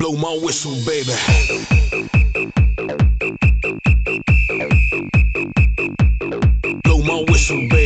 Blow my whistle, baby. Blow my whistle, baby.